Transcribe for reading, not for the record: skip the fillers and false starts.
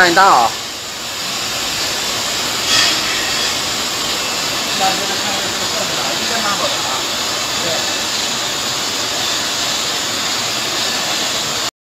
放心大啊！那这个看这个是哪一个拿走的啊？对。